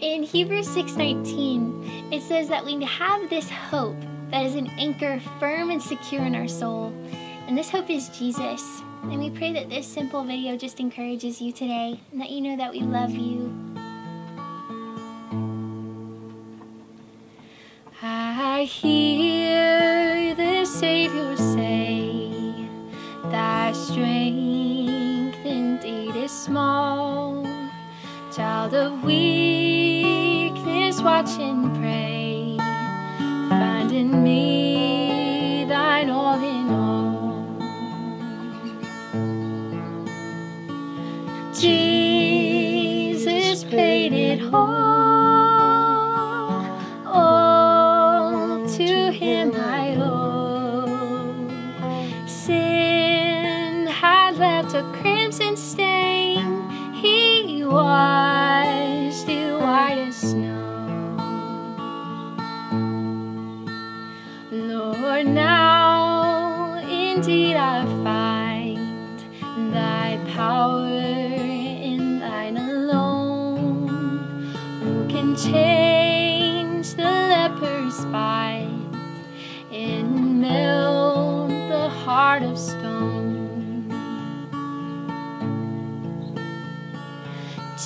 In Hebrews 6:19, it says that we have this hope that is an anchor firm and secure in our soul. And this hope is Jesus. And we pray that this simple video just encourages you today and that you know that we love you. I hear the Savior say, thy strength indeed is small. Child of weakness, watch and pray. Find in me thine all in all. Jesus paid it all to him I owe. Sin had left a crimson stain, he washed it white as snow. Lord, now indeed I find thy power in thine alone. Who can change the leper's spite and melt the heart of stone?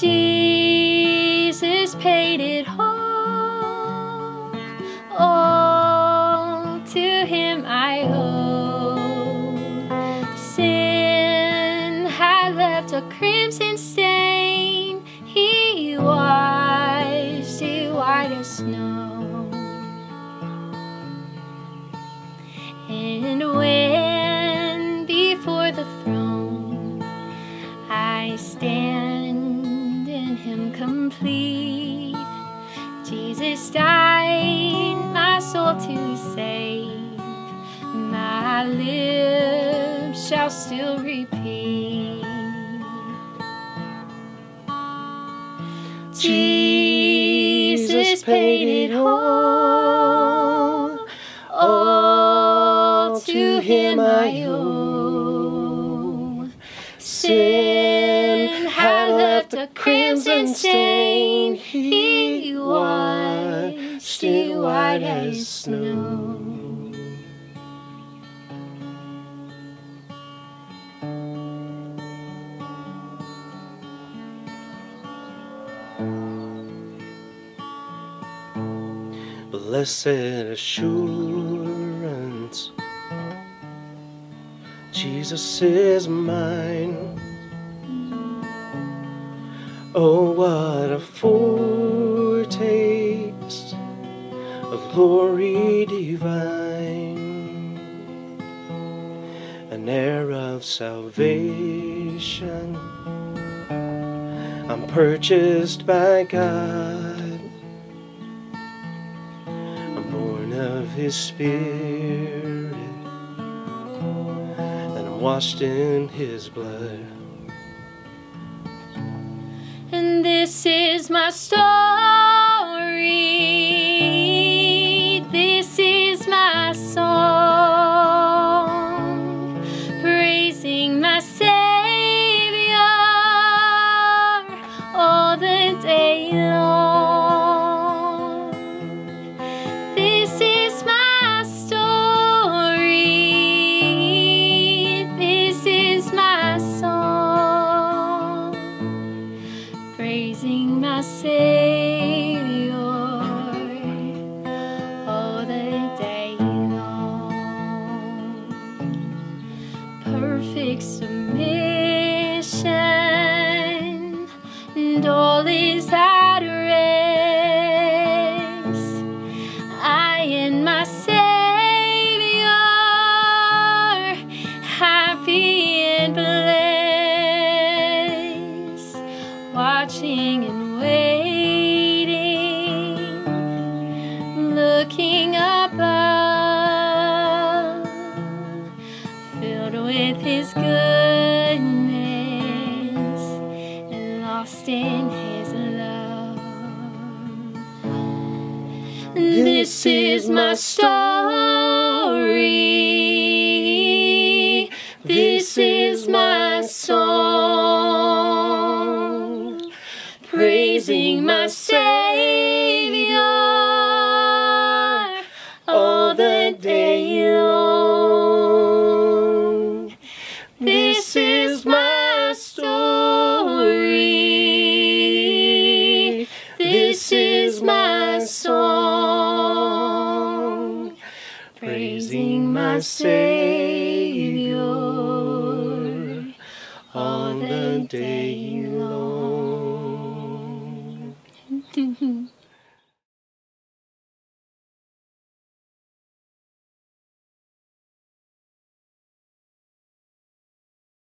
Jesus paid it all to him I owe. Sin had left a crimson stain, he washed it white as snow. And when before the throne I stand him complete, Jesus died my soul to save, my lips shall still repeat, Jesus paid it all to him I owe. Sin had left a crimson stain, he washed it white as snow. Blessed assurance, Jesus is mine. Oh, what a foretaste of glory divine, an heir of salvation, I'm purchased by God, I'm born of His Spirit, and I'm washed in His blood. And this is my story, this is my song, praising my Savior all the day long. This is my story, this is my song, praising my Savior all the day long. Perfect submission, and all is at rest. I and my Savior, happy and blessed, watching and waiting, looking above, filled with His goodness and lost in His love. This is my story, this is my song, praising my Savior all the day long. This is my story, this is my song, praising my Savior all the day long.